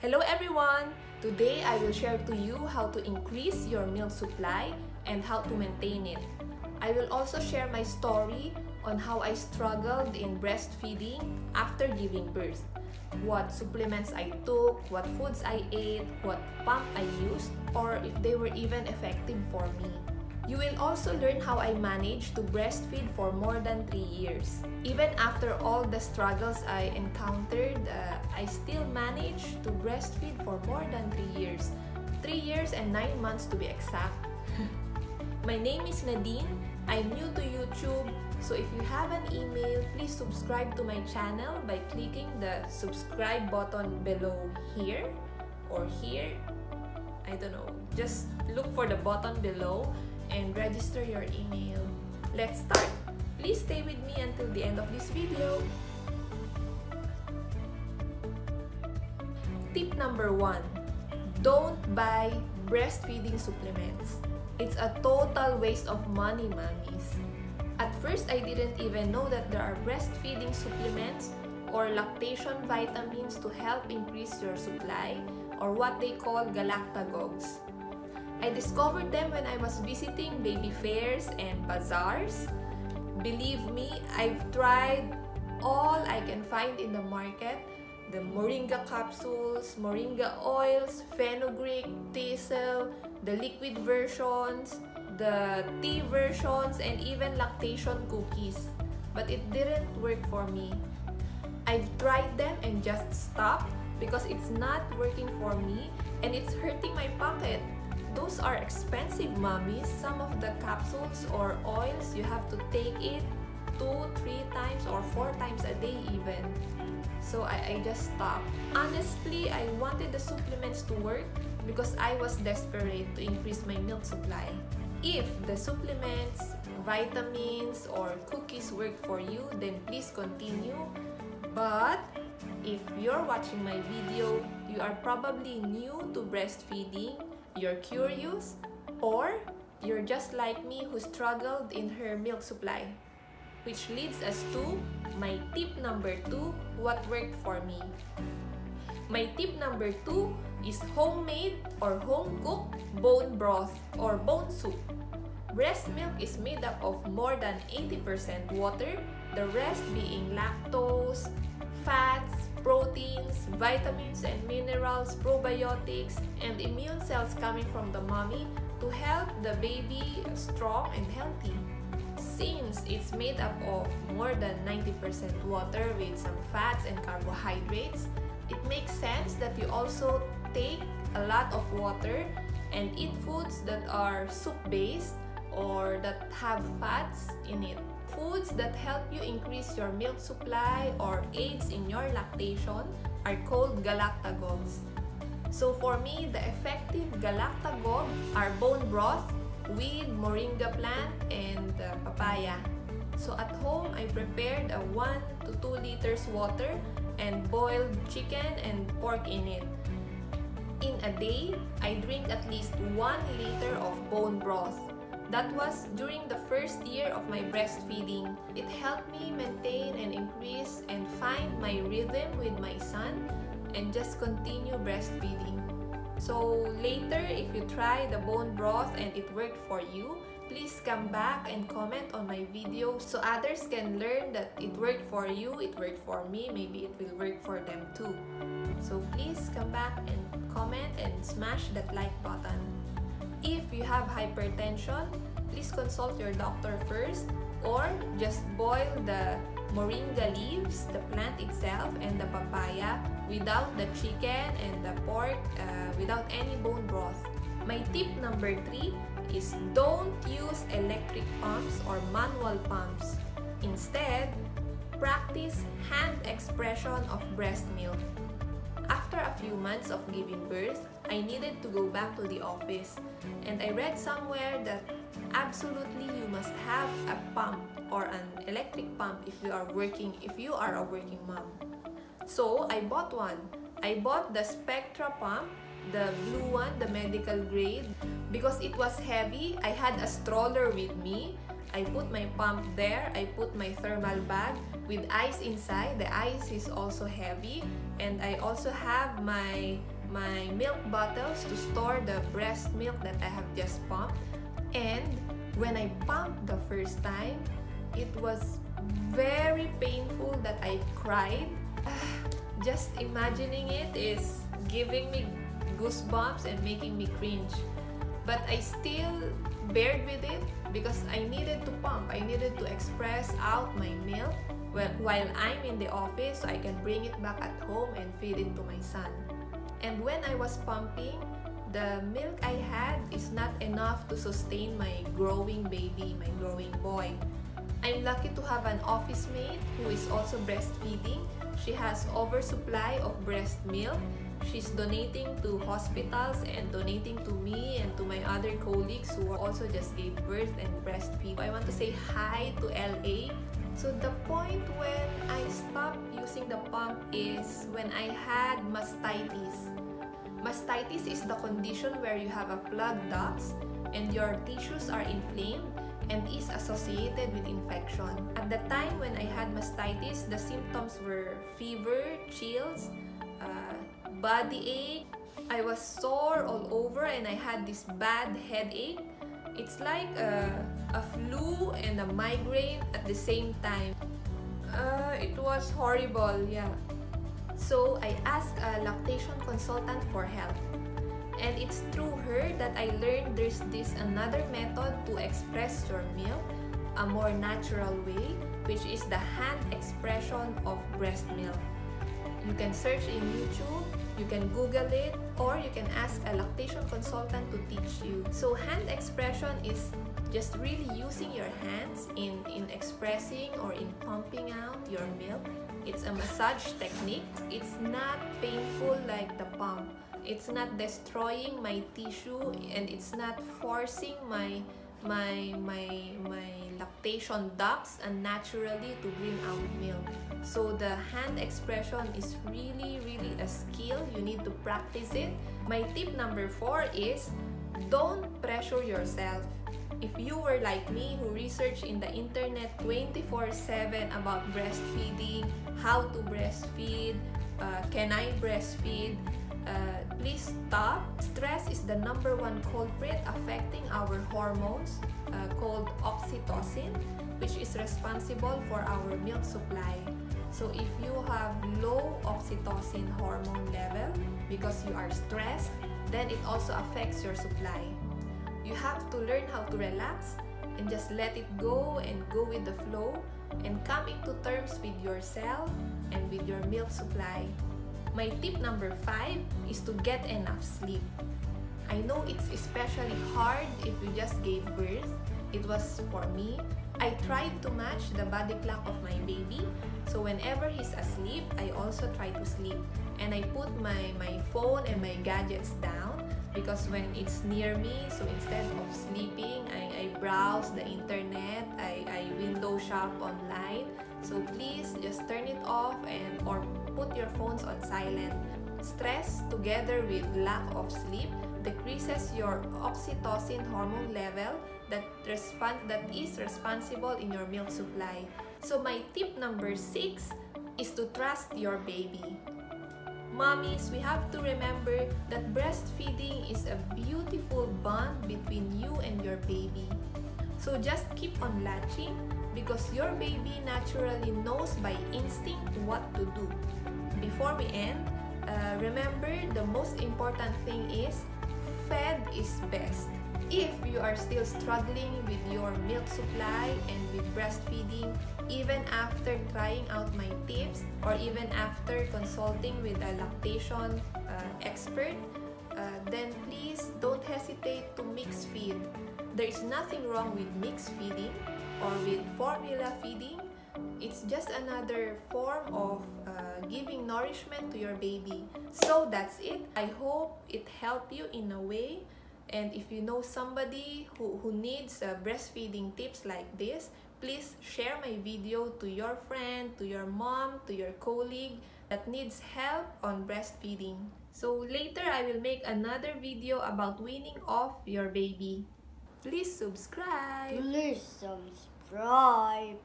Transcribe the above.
Hello everyone! Today I will share to you how to increase your milk supply and how to maintain it. I will also share my story on how I struggled in breastfeeding after giving birth, what supplements I took, what foods I ate, what pump I used, or if they were even effective for me. You will also learn how I managed to breastfeed for more than 3 years. Even after all the struggles I encountered, I still managed to breastfeed for more than 3 years. 3 years and 9 months to be exact. My name is Nadine. I'm new to YouTube, so if you have an email, please subscribe to my channel by clicking the subscribe button below here or here. I don't know. Just look for the button below and register your email. Let's start! Please stay with me until the end of this video. Tip number 1. Don't buy breastfeeding supplements. It's a total waste of money, mommies. At first, I didn't even know that there are breastfeeding supplements or lactation vitamins to help increase your supply, or what they call galactagogues. I discovered them when I was visiting baby fairs and bazaars. Believe me, I've tried all I can find in the market. The moringa capsules, moringa oils, fenugreek, teasel, the liquid versions, the tea versions, and even lactation cookies. But it didn't work for me. I've tried them and just stopped because it's not working for me and it's hurting my pocket. Those are expensive, mommies. Some of the capsules or oils, you have to take it 2, 3 times or 4 times a day even. So I just stopped. Honestly, I wanted the supplements to work because I was desperate to increase my milk supply. If the supplements, vitamins, or cookies work for you, then please continue. But if you're watching my video, you are probably new to breastfeeding, you're curious, or you're just like me who struggled in her milk supply. Which leads us to my tip number 2, what worked for me. My tip number 2 is homemade or home-cooked bone broth or bone soup. Breast milk is made up of more than 80% water, the rest being lactose, fats, proteins, vitamins and minerals, probiotics, and immune cells coming from the mommy to help the baby strong and healthy. Since it's made up of more than 90% water with some fats and carbohydrates, it makes sense that you also take a lot of water and eat foods that are soup-based or that have fats in it. Foods that help you increase your milk supply or aids in your lactation are called galactagogues. So for me, the effective galactagogue are bone broth with moringa plant and papaya. So at home, I prepared a 1 to 2 liters water and boiled chicken and pork in it. In a day, I drink at least 1 liter of bone broth. That was during the first year of my breastfeeding. It helped me maintain and increase and find my rhythm with my son and just continue breastfeeding. So later, if you try the bone broth and it worked for you, please come back and comment on my video so others can learn that it worked for you, it worked for me, maybe it will work for them too. So please come back and comment and smash that like button. If you have hypertension, please consult your doctor first, or just boil the moringa leaves, the plant itself, and the papaya without the chicken and the pork, without any bone broth. My tip number 3 is don't use electric pumps or manual pumps. Instead, practice hand expression of breast milk. After a few months of giving birth, I needed to go back to the office, and I read somewhere that absolutely you must have a pump or an electric pump if you are a working mom. So I bought one. I bought the Spectra pump, the blue one, the medical grade. Because it was heavy, I had a stroller with me. I put my pump there, I put my thermal bag with ice inside. The ice is also heavy. And I also have my milk bottles to store the breast milk that I have just pumped. And when I pumped the first time, it was very painful that I cried. Just imagining it is giving me goosebumps and making me cringe. But I still bared with it because I needed to pump. I needed to express out my milk while I'm in the office so I can bring it back at home and feed it to my son. And when I was pumping, the milk I had is not enough to sustain my growing baby, my growing boy. I'm lucky to have an office mate who is also breastfeeding. She has oversupply of breast milk. She's donating to hospitals and donating to me and to my other colleagues who also just gave birth and breastfeed. I want to say hi to LA. So the point when I stopped using the pump is when I had mastitis. Mastitis is the condition where you have a plugged ducts and your tissues are inflamed and is associated with infection. At the time when I had mastitis, the symptoms were fever, chills, body ache. I was sore all over and I had this bad headache. It's like a flu and a migraine at the same time. It was horrible, yeah. So I asked a lactation consultant for help. And it's through her that I learned there's this another method to express your milk, a more natural way, which is the hand expression of breast milk. You can search in YouTube, you can Google it, or you can ask a lactation consultant to teach you. So hand expression is just really using your hands in expressing or in pumping out your milk. It's a massage technique. It's not painful like the pump. It's not destroying my tissue and it's not forcing my lactation ducts unnaturally to bring out milk. So the hand expression is really a skill. You need to practice it. My tip number 4 is don't pressure yourself. If you were like me who researched in the internet 24/7 about breastfeeding, how to breastfeed, can I breastfeed, please stop. Stress is the #1 culprit affecting our hormones called oxytocin, which is responsible for our milk supply. So if you have low oxytocin hormone level because you are stressed, then it also affects your supply. You have to learn how to relax and just let it go and go with the flow and come into terms with yourself and with your milk supply. My tip number 5 is to get enough sleep. I know it's especially hard if you just gave birth. It was for me. I tried to match the body clock of my baby. So whenever he's asleep, I also try to sleep. And I put my phone and my gadgets down because when it's near me, so instead of sleeping, I browse the internet, I window shop online. So please just turn it off or put your phones on silent. Stress together with lack of sleep decreases your oxytocin hormone level that is responsible in your milk supply. So my tip number 6 is to trust your baby. Mommies, we have to remember that breastfeeding is a beautiful bond between you and your baby. So just keep on latching because your baby naturally knows by instinct what to do. Before we end, remember the most important thing is fed is best. If you are still struggling with your milk supply and with breastfeeding, even after trying out my tips or even after consulting with a lactation expert, then please don't hesitate to mix feed. There is nothing wrong with mixed feeding or with formula feeding. It's just another form of giving nourishment to your baby. So that's it. I hope it helped you in a way. And if you know somebody who needs breastfeeding tips like this, please share my video to your friend, to your mom, to your colleague that needs help on breastfeeding. So later I will make another video about weaning off your baby. Please subscribe. Please subscribe.